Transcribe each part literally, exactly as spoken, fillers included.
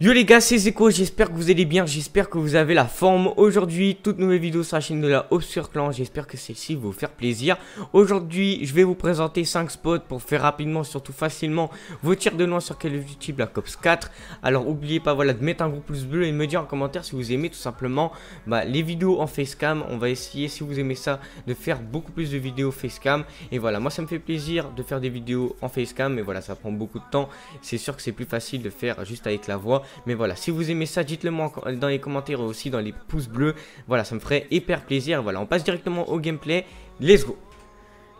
Yo les gars, c'est Zeko, j'espère que vous allez bien, j'espère que vous avez la forme. Aujourd'hui, toute nouvelle vidéo sur la chaîne de la Obscure Clan, j'espère que celle-ci va vous faire plaisir. Aujourd'hui, je vais vous présenter cinq spots pour faire rapidement, surtout facilement, vos tirs de loin sur Call of Duty Black Ops quatre. Alors oubliez pas voilà, de mettre un gros pouce bleu et de me dire en commentaire si vous aimez tout simplement bah, les vidéos en facecam. On va essayer, si vous aimez ça, de faire beaucoup plus de vidéos facecam. Et voilà, moi ça me fait plaisir de faire des vidéos en facecam, mais voilà, ça prend beaucoup de temps. C'est sûr que c'est plus facile de faire juste avec la voix. Mais voilà, si vous aimez ça, dites-le moi dans les commentaires et aussi dans les pouces bleus. Voilà, ça me ferait hyper plaisir. Voilà, on passe directement au gameplay. Let's go.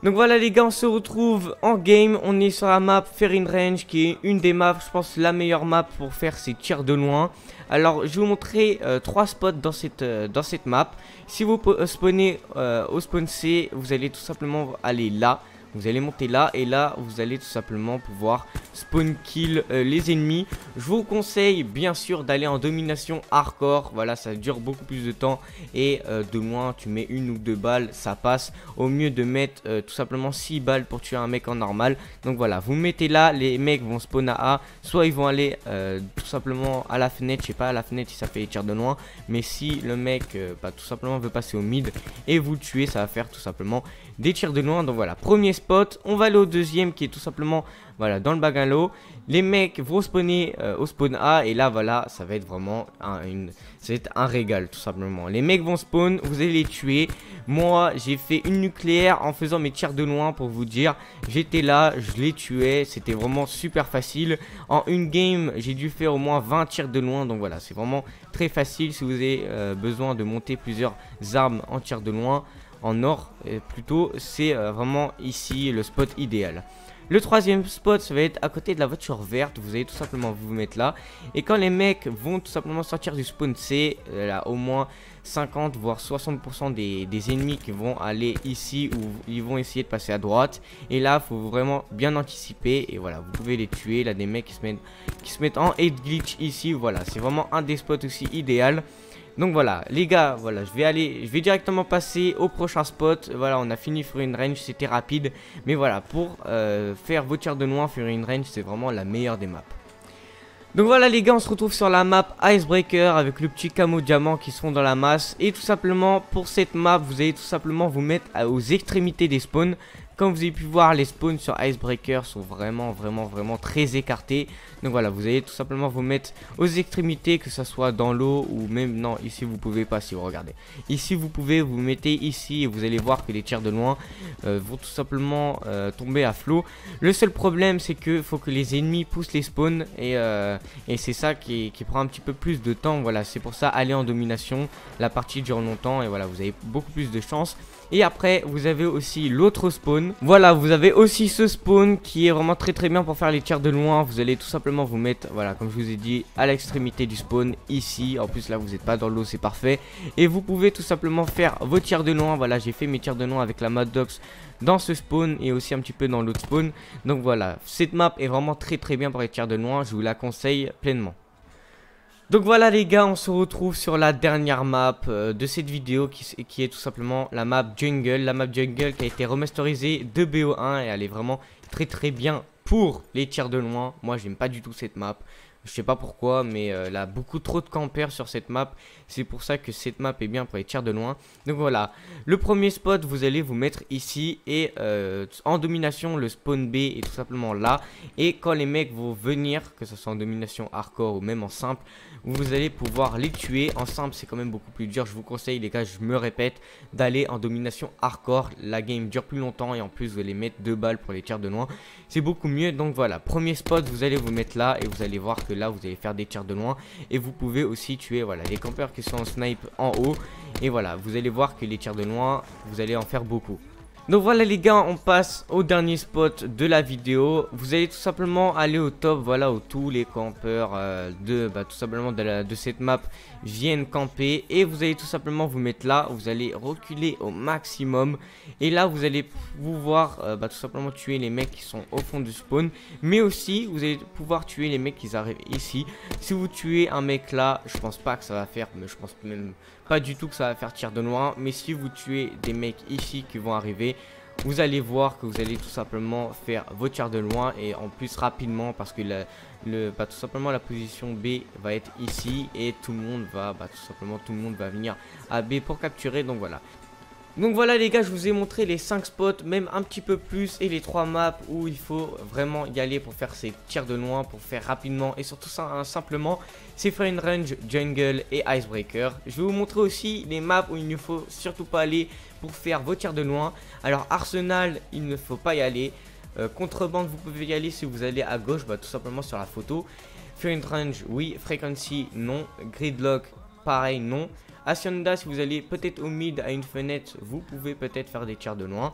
Donc voilà les gars, on se retrouve en game. On est sur la map Firing Range, qui est une des maps, je pense, la meilleure map pour faire ces tirs de loin. Alors, je vais vous montrer euh, trois spots dans cette, euh, dans cette map. Si vous spawnez euh, au spawn C, vous allez tout simplement aller là. Vous allez monter là et là vous allez tout simplement pouvoir spawn kill euh, les ennemis. Je vous conseille bien sûr d'aller en domination hardcore. Voilà, ça dure beaucoup plus de temps et euh, de moins tu mets une ou deux balles, ça passe. Au mieux de mettre euh, tout simplement six balles pour tuer un mec en normal. Donc voilà, vous mettez là, les mecs vont spawn à A. Soit ils vont aller euh, tout simplement à la fenêtre, je sais pas à la fenêtre si ça fait les tirs de loin. Mais si le mec euh, bah, tout simplement veut passer au mid et vous tuer, ça va faire tout simplement des tirs de loin. Donc voilà, premier spot, on va aller au deuxième qui est tout simplement voilà dans le bagalo. Les mecs vont spawner euh, au spawn A et là voilà ça va être vraiment un, une, ça va être un régal tout simplement. Les mecs vont spawn, vous allez les tuer. Moi j'ai fait une nucléaire en faisant mes tirs de loin pour vous dire, j'étais là, je les tuais, c'était vraiment super facile. En une game j'ai dû faire au moins vingt tirs de loin, donc voilà c'est vraiment très facile si vous avez euh, besoin de monter plusieurs armes en tirs de loin. En or euh, plutôt, c'est euh, vraiment ici le spot idéal. Le troisième spot, ça va être à côté de la voiture verte. Vous allez tout simplement vous mettre là. Et quand les mecs vont tout simplement sortir du spawn C, euh, là au moins cinquante voire soixante pour cent des, des ennemis qui vont aller ici ou ils vont essayer de passer à droite. Et là, faut vraiment bien anticiper. Et voilà, vous pouvez les tuer. Là, des mecs qui se mettent, qui se mettent en head glitch ici. Voilà, c'est vraiment un des spots aussi idéal. Donc voilà, les gars, voilà, je vais aller, je vais directement passer au prochain spot. Voilà, on a fini Firing Range, c'était rapide. Mais voilà, pour euh, faire vos tirs de loin, Firing Range, c'est vraiment la meilleure des maps. Donc voilà les gars, on se retrouve sur la map Icebreaker avec le petit camo diamant qui sont dans la masse. Et tout simplement, pour cette map, vous allez tout simplement vous mettre aux extrémités des spawns. Comme vous avez pu voir, les spawns sur Icebreaker sont vraiment, vraiment, vraiment très écartés. Donc voilà, vous allez tout simplement vous mettre aux extrémités, que ce soit dans l'eau ou même... Non, ici vous pouvez pas, si vous regardez. Ici vous pouvez, vous mettez ici et vous allez voir que les tirs de loin euh, vont tout simplement euh, tomber à flot. Le seul problème, c'est que faut que les ennemis poussent les spawns et, euh, et c'est ça qui, qui prend un petit peu plus de temps. Voilà, c'est pour ça, aller en domination, la partie dure longtemps et voilà, vous avez beaucoup plus de chance. Et après vous avez aussi l'autre spawn. Voilà, vous avez aussi ce spawn qui est vraiment très très bien pour faire les tirs de loin. Vous allez tout simplement vous mettre, voilà comme je vous ai dit, à l'extrémité du spawn ici. En plus là vous n'êtes pas dans l'eau, c'est parfait. Et vous pouvez tout simplement faire vos tirs de loin. Voilà, j'ai fait mes tirs de loin avec la Maddox dans ce spawn et aussi un petit peu dans l'autre spawn. Donc voilà, cette map est vraiment très très bien pour les tirs de loin, je vous la conseille pleinement. Donc voilà les gars, on se retrouve sur la dernière map euh, de cette vidéo qui, qui est tout simplement la map Jungle. La map Jungle qui a été remasterisée de B O un et elle est vraiment très très bien pour les tirs de loin. Moi j'aime pas du tout cette map, je sais pas pourquoi, mais euh, là beaucoup trop de campeurs sur cette map. C'est pour ça que cette map est bien pour les tirs de loin. Donc voilà, le premier spot vous allez vous mettre ici et euh, en domination le spawn B est tout simplement là. Et quand les mecs vont venir, que ce soit en domination hardcore ou même en simple, vous allez pouvoir les tuer. En simple c'est quand même beaucoup plus dur, je vous conseille les gars, je me répète, d'aller en domination hardcore. La game dure plus longtemps et en plus vous allez mettre deux balles pour les tirs de loin, c'est beaucoup mieux. Donc voilà, premier spot, vous allez vous mettre là et vous allez voir que là vous allez faire des tirs de loin et vous pouvez aussi tuer voilà les campeurs qui sont en snipe en haut. Et voilà, vous allez voir que les tirs de loin vous allez en faire beaucoup. Donc voilà les gars, on passe au dernier spot de la vidéo. Vous allez tout simplement aller au top, voilà où tous les campeurs euh, de bah, tout simplement de, la, de cette map viennent camper. Et vous allez tout simplement vous mettre là, vous allez reculer au maximum. Et là vous allez pouvoir euh, bah, tout simplement tuer les mecs qui sont au fond du spawn. Mais aussi vous allez pouvoir tuer les mecs qui arrivent ici. Si vous tuez un mec là, je pense pas que ça va faire, mais je pense même pas du tout que ça va faire tir de loin. Mais si vous tuez des mecs ici qui vont arriver, vous allez voir que vous allez tout simplement faire votre char de loin et en plus rapidement, parce que la, le, bah, tout simplement la position B va être ici et tout le monde va bah, tout simplement tout le monde va venir à B pour capturer. Donc voilà. Donc voilà les gars, je vous ai montré les cinq spots, même un petit peu plus, et les trois maps où il faut vraiment y aller pour faire ses tirs de loin, pour faire rapidement et surtout simplement. C'est Firing Range, Jungle et Icebreaker. Je vais vous montrer aussi les maps où il ne faut surtout pas aller pour faire vos tirs de loin. Alors Arsenal, il ne faut pas y aller. Euh, Contrebande, vous pouvez y aller si vous allez à gauche, bah, tout simplement sur la photo. Firing Range, oui. Frequency, non. Gridlock, pareil, non. Hacienda, si vous allez peut-être au mid à une fenêtre, vous pouvez peut-être faire des tirs de loin.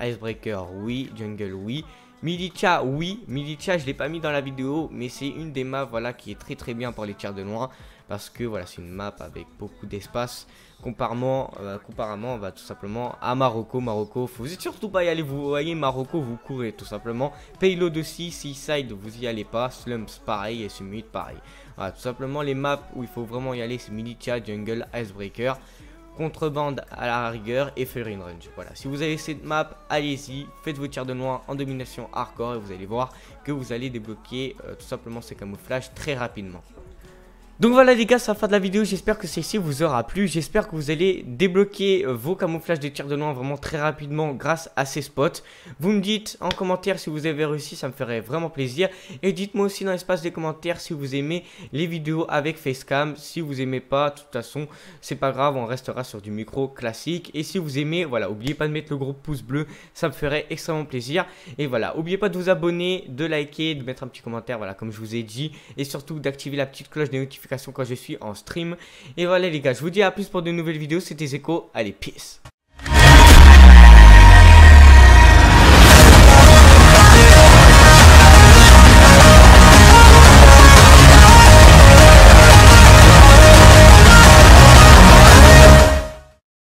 Icebreaker, oui. Jungle, oui. Militia, oui. Militia, je ne l'ai pas mis dans la vidéo, mais c'est une des maps voilà, qui est très très bien pour les tirs de loin. Parce que voilà, c'est une map avec beaucoup d'espace. Comparément, euh, comparément bah, tout simplement à Morocco. Morocco, faut surtout pas y aller. Vous voyez, Morocco, vous courez tout simplement. Payload aussi, Seaside, vous y allez pas. Slumps, pareil. Et Summit, pareil. Voilà, tout simplement les maps où il faut vraiment y aller, c'est Militia, Jungle, Icebreaker, Contrebande à la rigueur et Firing Range. Voilà, si vous avez cette map, allez-y, faites vos tirs de loin en domination hardcore et vous allez voir que vous allez débloquer euh, tout simplement ces camouflages très rapidement. Donc voilà les gars, c'est la fin de la vidéo, j'espère que celle-ci vous aura plu, j'espère que vous allez débloquer vos camouflages de tir de loin vraiment très rapidement grâce à ces spots. Vous me dites en commentaire si vous avez réussi, ça me ferait vraiment plaisir. Et dites-moi aussi dans l'espace des commentaires si vous aimez les vidéos avec facecam, si vous aimez pas, de toute façon c'est pas grave, on restera sur du micro classique. Et si vous aimez, voilà, n'oubliez pas de mettre le gros pouce bleu, ça me ferait extrêmement plaisir. Et voilà, n'oubliez pas de vous abonner, de liker, de mettre un petit commentaire, voilà, comme je vous ai dit. Et surtout d'activer la petite cloche des notifications quand je suis en stream. Et voilà les gars, je vous dis à plus pour de nouvelles vidéos. C'était Zeko, allez peace.